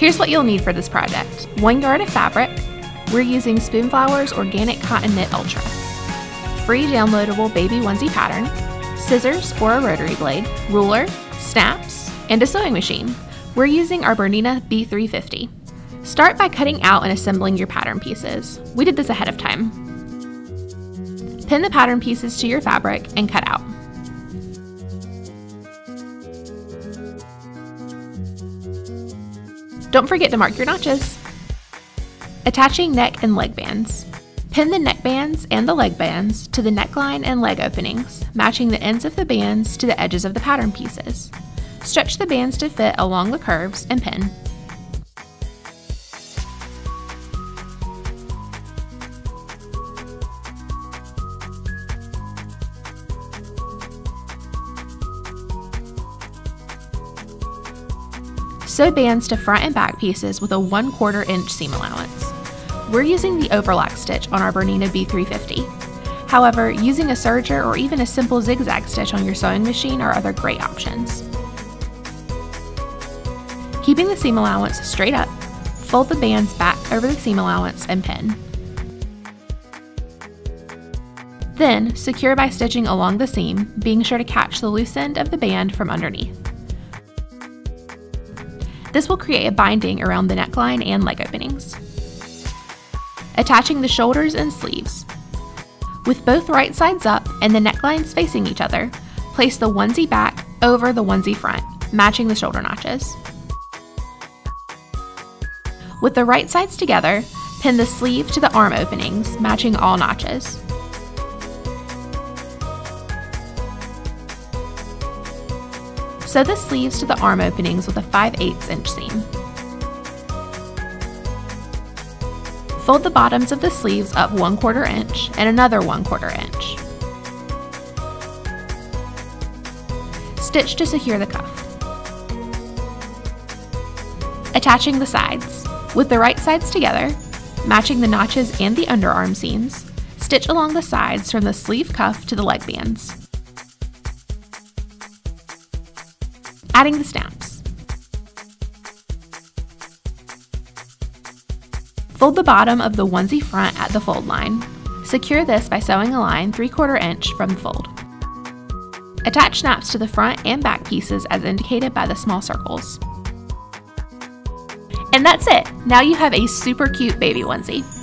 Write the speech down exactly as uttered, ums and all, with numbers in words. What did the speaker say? Here's what you'll need for this project. One yard of fabric. We're using Spoonflower's Organic Cotton Knit Ultra. Free downloadable baby onesie pattern, scissors or a rotary blade, ruler, snaps, and a sewing machine. We're using our Bernina B three fifty. Start by cutting out and assembling your pattern pieces. We did this ahead of time. Pin the pattern pieces to your fabric and cut out. Don't forget to mark your notches. Attaching neck and leg bands. Pin the neck bands and the leg bands to the neckline and leg openings, matching the ends of the bands to the edges of the pattern pieces. Stretch the bands to fit along the curves and pin. Sew bands to front and back pieces with a one quarter inch seam allowance. We're using the overlock stitch on our Bernina B three fifty. However, using a serger or even a simple zigzag stitch on your sewing machine are other great options. Keeping the seam allowance straight up, fold the bands back over the seam allowance and pin. Then, secure by stitching along the seam, being sure to catch the loose end of the band from underneath. This will create a binding around the neckline and leg openings. Attaching the shoulders and sleeves. With both right sides up and the necklines facing each other, place the onesie back over the onesie front, matching the shoulder notches. With the right sides together, pin the sleeve to the arm openings, matching all notches. Sew the sleeves to the arm openings with a five eighths inch seam. Fold the bottoms of the sleeves up one quarter inch and another one quarter inch. Stitch to secure the cuff. Attaching the sides. With the right sides together, matching the notches and the underarm seams, stitch along the sides from the sleeve cuff to the leg bands. Adding the snaps. Fold the bottom of the onesie front at the fold line. Secure this by sewing a line three quarter inch from the fold. Attach snaps to the front and back pieces as indicated by the small circles. And that's it! Now you have a super cute baby onesie.